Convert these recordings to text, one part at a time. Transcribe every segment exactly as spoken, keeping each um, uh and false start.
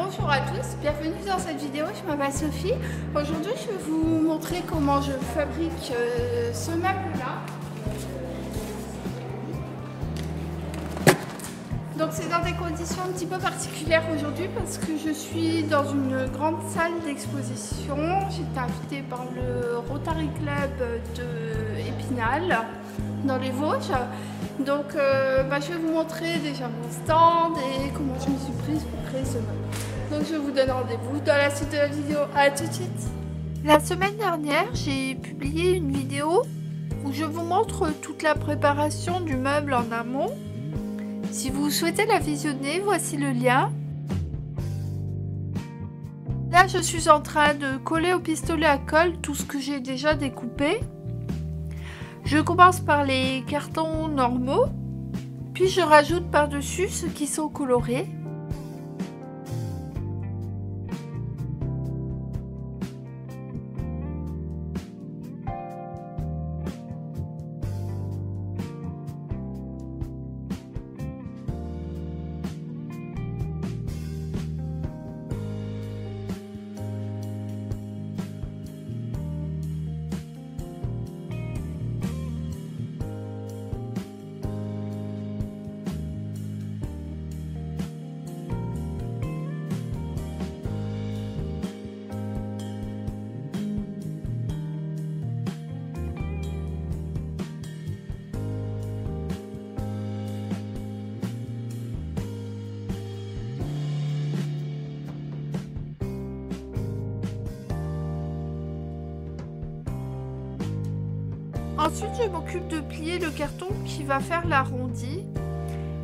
Bonjour à tous, bienvenue dans cette vidéo, je m'appelle Sophie. Aujourd'hui je vais vous montrer comment je fabrique euh, ce meuble là. Donc c'est dans des conditions un petit peu particulières aujourd'hui parce que je suis dans une grande salle d'exposition. J'ai été invitée par le Rotary Club de Epinal dans les Vosges. Donc euh, bah, je vais vous montrer déjà mon stand et comment je me suis prise pour créer ce meuble. Donc je vous donne rendez-vous dans la suite de la vidéo. À tout de suite. La semaine dernière, j'ai publié une vidéo où je vous montre toute la préparation du meuble en amont. Si vous souhaitez la visionner, voici le lien. Là, je suis en train de coller au pistolet à colle tout ce que j'ai déjà découpé. Je commence par les cartons normaux, puis je rajoute par-dessus ceux qui sont colorés. Ensuite, je m'occupe de plier le carton qui va faire l'arrondi.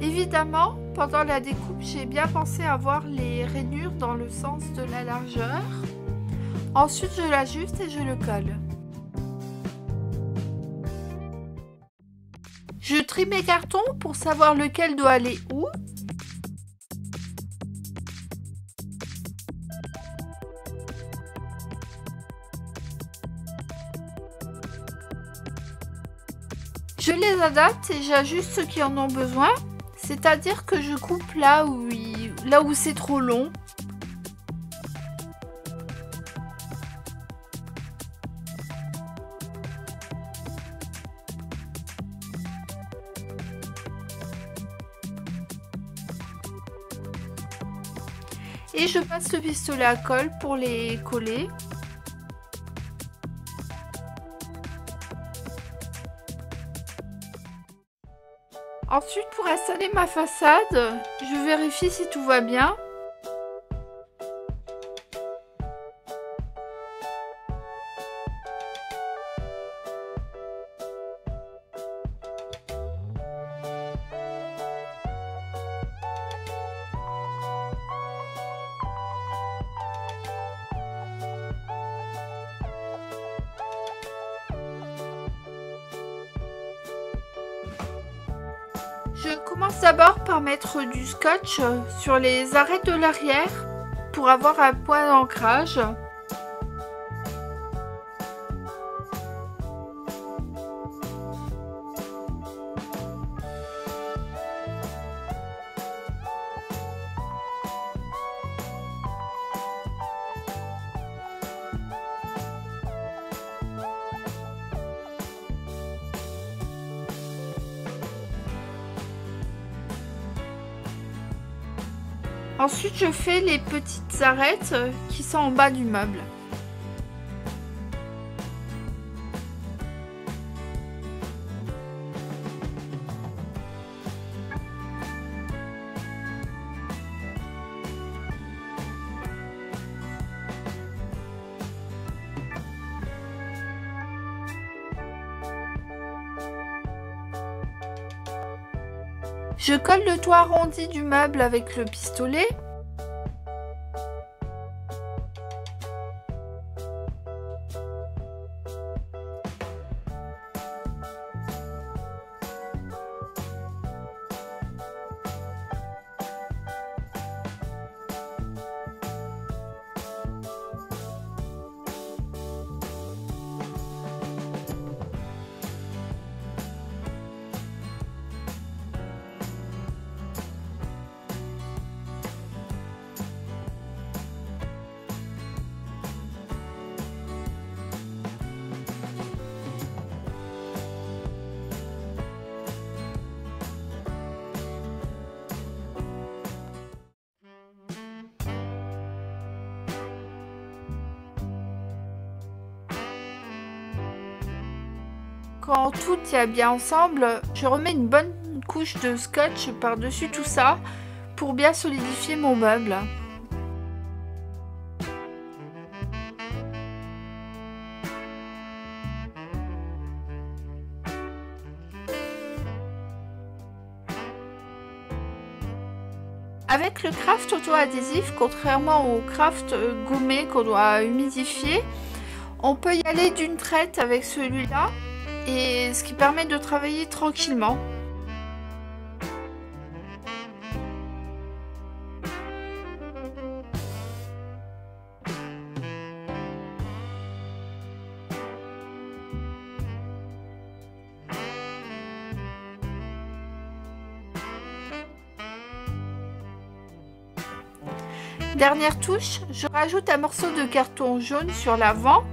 Évidemment, pendant la découpe, j'ai bien pensé avoir les rainures dans le sens de la largeur. Ensuite, je l'ajuste et je le colle. Je trie mes cartons pour savoir lequel doit aller où. Je les adapte et j'ajuste ceux qui en ont besoin, c'est-à-dire que je coupe là où, il... là où c'est trop long. Et je passe le pistolet à colle pour les coller. Ensuite, pour installer ma façade, je vérifie si tout va bien. Je commence d'abord par mettre du scotch sur les arêtes de l'arrière pour avoir un point d'ancrage. Ensuite, je fais les petites arêtes qui sont en bas du meuble. Je colle le toit arrondi du meuble avec le pistolet. Quand tout tient bien ensemble, je remets une bonne couche de scotch par-dessus tout ça pour bien solidifier mon meuble. Avec le craft auto-adhésif, contrairement au craft gommé qu'on doit humidifier, on peut y aller d'une traite avec celui-là, et ce qui permet de travailler tranquillement. Dernière touche, je rajoute un morceau de carton jaune sur l'avant.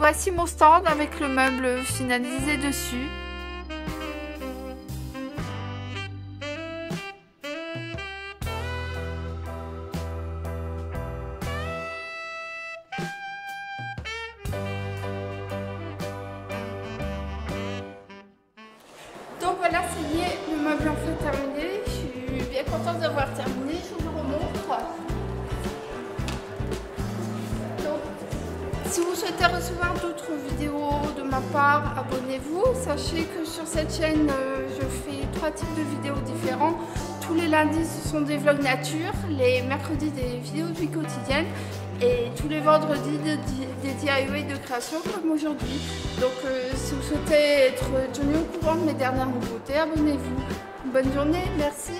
Voici mon stand avec le meuble finalisé dessus. Donc voilà, ça y est, le meuble en fait terminé. Je suis bien contente d'avoir terminé. Je vous le remontre. Si vous souhaitez recevoir d'autres vidéos de ma part, abonnez-vous. Sachez que sur cette chaîne, je fais trois types de vidéos différents. Tous les lundis, ce sont des vlogs nature, les mercredis, des vidéos de vie quotidienne et tous les vendredis, des D I Y de création comme aujourd'hui. Donc, euh, si vous souhaitez être tenu au courant de mes dernières nouveautés, abonnez-vous. Bonne journée, merci.